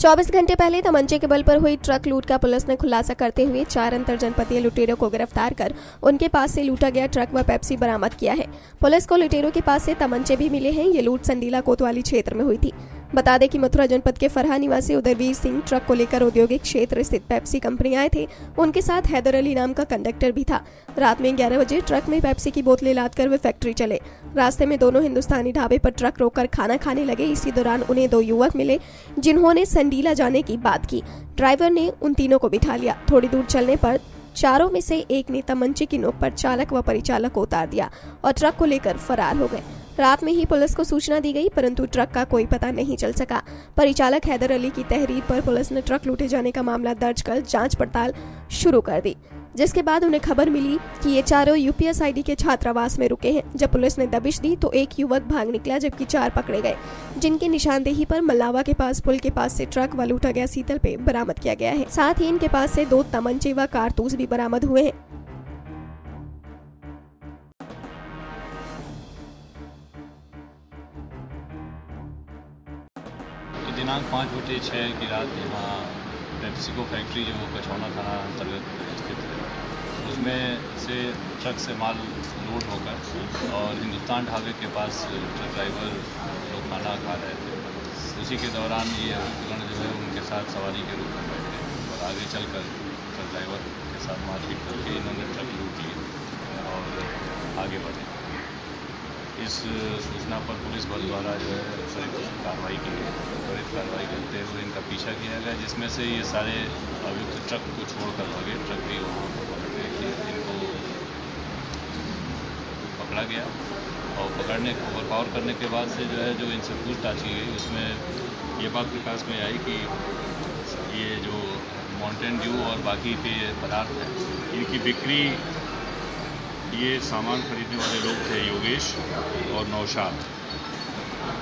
24 घंटे पहले तमंचे के बल पर हुई ट्रक लूट का पुलिस ने खुलासा करते हुए 4 अंतरजनपदीय लुटेरों को गिरफ्तार कर उनके पास से लूटा गया ट्रक व पेप्सी बरामद किया है। पुलिस को लुटेरों के पास से तमंचे भी मिले हैं। ये लूट संडीला कोतवाली क्षेत्र में हुई थी। बता दें कि मथुरा जनपद के फरहा निवासी उदयवीर सिंह ट्रक को लेकर औद्योगिक क्षेत्र स्थित पेप्सी कंपनी आए थे। उनके साथ हैदर अली नाम का कंडक्टर भी था। रात में 11 बजे ट्रक में पेप्सी की बोतलें लादकर वे फैक्ट्री चले। रास्ते में दोनों हिंदुस्तानी ढाबे पर ट्रक रोककर खाना खाने लगे। इसी दौरान उन्हें 2 युवक मिले जिन्होंने संडीला जाने की बात की। ड्राइवर ने उन तीनों को बिठा लिया। थोड़ी दूर चलने पर चारों में से एक ने तमंचे की नोक पर चालक व परिचालक को उतार दिया और ट्रक को लेकर फरार हो गए। रात में ही पुलिस को सूचना दी गई, परंतु ट्रक का कोई पता नहीं चल सका। परिचालक हैदर अली की तहरीर पर पुलिस ने ट्रक लूटे जाने का मामला दर्ज कर जांच पड़ताल शुरू कर दी, जिसके बाद उन्हें खबर मिली कि ये चारों यूपीएसआईडी के छात्रावास में रुके हैं। जब पुलिस ने दबिश दी तो एक युवक भाग निकला, जबकि 4 पकड़े गए, जिनकी निशानदेही पर मलावा के पास पुल के पास से ट्रक व लूटा गया सीतल पेय बरामद किया गया है। साथ ही इनके पास से 2 तमंचे व कारतूस भी बरामद हुए हैं। दिनांक 5/6 की रात वहाँ पेप्सिको फैक्ट्री जो कछौना थाना अंतर्गत स्थित है, उसमें से ट्रक से माल लोड होकर और हिंदुस्तान ढाबे के पास ट्रक ड्राइवर लोग खाना खा रहे थे। उसी के दौरान ये अवतरण जो है उनके साथ सवारी के रूप में बैठ गए और आगे चलकर ट्रक ड्राइवर के साथ मारपीट करके इन्होंने ट्रक लूट लिए और आगे बढ़े। इस सूचना पर पुलिस बल द्वारा जो है त्वरित कार्रवाई करते हुए इनका पीछा किया गया, जिसमें से ये सारे अभियुक्त ट्रक को छोड़कर लगे। ट्रक भी वहाँ पर पकड़ने के इनको पकड़ा गया और ओवरपावर करने के बाद से जो है जो इनसे पूछताछ की गई, उसमें ये बात प्रकाश में आई कि ये जो माउंटेन ड्यू और बाकी पेय पदार्थ हैं, इनकी बिक्री ये सामान खरीदने वाले लोग थे योगेश और नौशाद।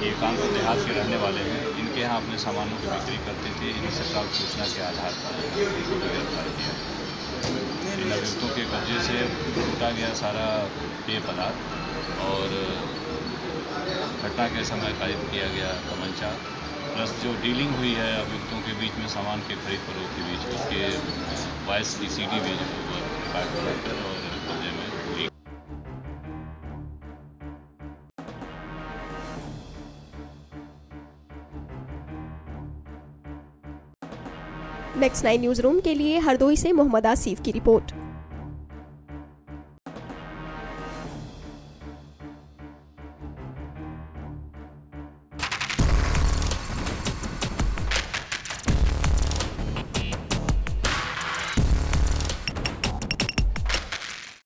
ये कानपुर देहात के रहने वाले हैं। इनके यहाँ अपने सामानों की बिक्री करते थे। इन्हें सरकार सूचना के आधार पर इनको गिरफ्तार किया। इन अभियुक्तों के कब्जे से लूटा गया सारा पेय पदार्थ और घटना के समय कायद किया गया तमंचा, प्लस जो डीलिंग हुई है अभियुक्तों के बीच में सामान के खरीद फरोख्त के बीच, उसके 22 DCD में जो और कब्जे में। नेक्स्ट 9 न्यूज़ रूम के लिए हरदोई से मोहम्मद आसिफ की रिपोर्ट।